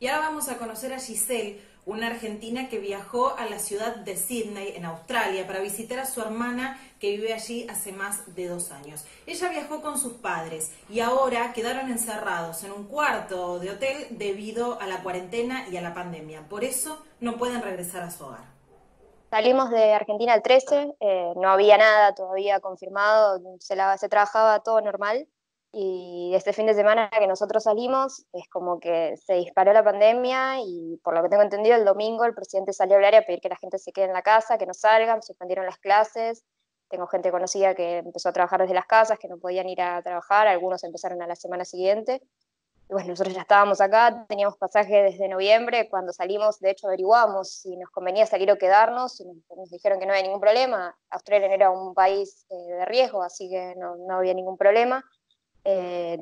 Y ahora vamos a conocer a Giselle, una argentina que viajó a la ciudad de Sydney, en Australia, para visitar a su hermana que vive allí hace más de 2 años. Ella viajó con sus padres y ahora quedaron encerrados en un cuarto de hotel debido a la cuarentena y a la pandemia. Por eso no pueden regresar a su hogar. Salimos de Argentina el 13, no había nada todavía confirmado, se trabajaba todo normal. Y este fin de semana que nosotros salimos, es como que se disparó la pandemia y por lo que tengo entendido el domingo el presidente salió a hablar y a pedir que la gente se quede en la casa, que no salgan, suspendieron las clases. Tengo gente conocida que empezó a trabajar desde las casas, que no podían ir a trabajar, algunos empezaron a la semana siguiente. Y bueno, nosotros ya estábamos acá, teníamos pasaje desde noviembre, cuando salimos de hecho averiguamos si nos convenía salir o quedarnos, y nos dijeron que no había ningún problema. Australia no era un país de riesgo, así que no había ningún problema.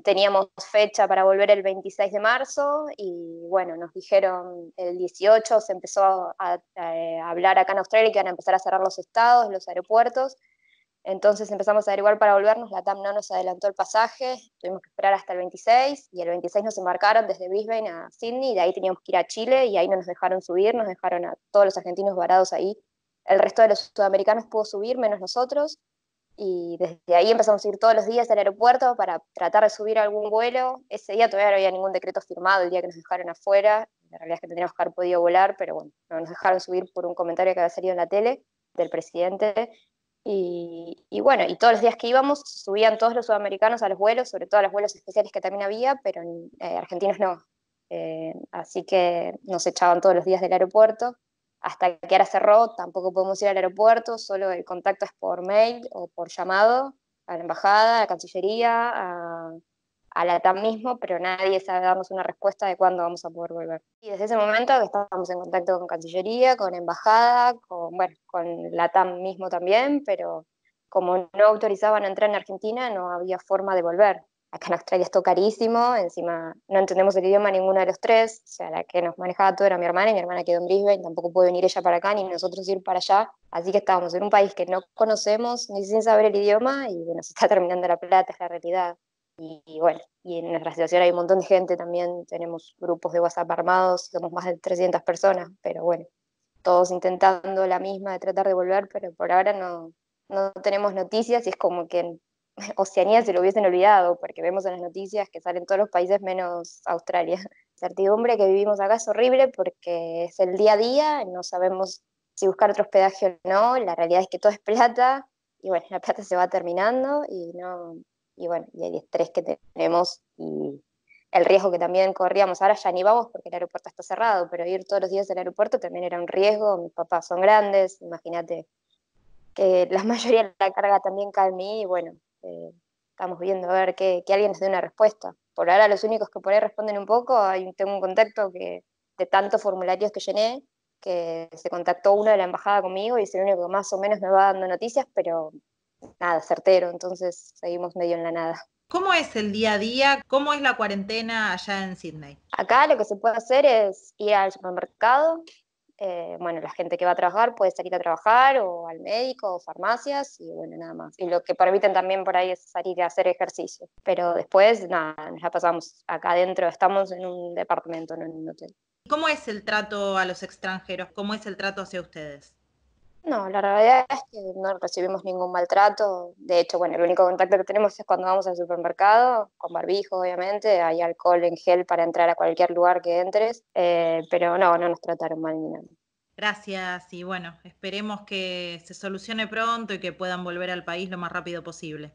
Teníamos fecha para volver el 26 de marzo y bueno, nos dijeron el 18 se empezó a hablar acá en Australia que iban a empezar a cerrar los estados, los aeropuertos, entonces empezamos a averiguar para volvernos, LATAM no nos adelantó el pasaje, tuvimos que esperar hasta el 26 y el 26 nos embarcaron desde Brisbane a Sydney y de ahí teníamos que ir a Chile y ahí no nos dejaron subir, nos dejaron a todos los argentinos varados ahí, el resto de los sudamericanos pudo subir menos nosotros. Y desde ahí empezamos a ir todos los días al aeropuerto para tratar de subir algún vuelo. Ese día todavía no había ningún decreto firmado, el día que nos dejaron afuera. La realidad es que tendríamos que haber podido volar, pero bueno, no nos dejaron subir por un comentario que había salido en la tele del presidente. Y bueno, y todos los días que íbamos subían todos los sudamericanos a los vuelos, sobre todo a los vuelos especiales que también había, pero argentinos no. Así que nos echaban todos los días del aeropuerto. Hasta que ahora cerró, tampoco podemos ir al aeropuerto, solo el contacto es por mail o por llamado a la embajada, a la cancillería, a LATAM mismo, pero nadie sabe darnos una respuesta de cuándo vamos a poder volver. Y desde ese momento que estábamos en contacto con cancillería, con embajada, con LATAM mismo también, pero como no autorizaban a entrar en Argentina, no había forma de volver. Acá en Australia es todo carísimo, encima no entendemos el idioma ninguno de los tres, o sea, la que nos manejaba todo era mi hermana, y mi hermana quedó en Brisbane, tampoco puede venir ella para acá, ni nosotros ir para allá, así que estábamos en un país que no conocemos, ni sin saber el idioma, y nos está terminando la plata, es la realidad. Y bueno, y en nuestra situación hay un montón de gente también, tenemos grupos de WhatsApp armados, somos más de 300 personas, pero bueno, todos intentando la misma de tratar de volver, pero por ahora no tenemos noticias, y es como que Oceanía se lo hubiesen olvidado, porque vemos en las noticias que salen todos los países menos Australia. La incertidumbre que vivimos acá es horrible porque es el día a día, no sabemos si buscar otro hospedaje o no, la realidad es que todo es plata, y bueno, la plata se va terminando, y el estrés que tenemos, y el riesgo que también corríamos. Ahora ya ni vamos porque el aeropuerto está cerrado, pero ir todos los días al aeropuerto también era un riesgo, mis papás son grandes, imagínate que la mayoría de la carga también cae en mí, y bueno, estamos viendo a ver que alguien nos dé una respuesta. Por ahora los únicos que por ahí responden un poco, tengo un contacto que de tantos formularios que llené, que se contactó uno de la embajada conmigo y es el único que más o menos me va dando noticias, pero nada, certero, entonces seguimos medio en la nada. ¿Cómo es el día a día? ¿Cómo es la cuarentena allá en Sydney? Acá lo que se puede hacer es ir al supermercado, bueno, la gente que va a trabajar puede salir a trabajar, o al médico, o farmacias, y bueno, nada más. Y lo que permiten también por ahí es salir a hacer ejercicio. Pero después, nada, ya pasamos acá adentro, estamos en un departamento, no en un hotel. ¿Cómo es el trato a los extranjeros? ¿Cómo es el trato hacia ustedes? No, la realidad es que no recibimos ningún maltrato. De hecho, bueno, el único contacto que tenemos es cuando vamos al supermercado, con barbijo, obviamente. Hay alcohol en gel para entrar a cualquier lugar que entres. Pero no nos trataron mal ni nada. Gracias, y bueno, esperemos que se solucione pronto y que puedan volver al país lo más rápido posible.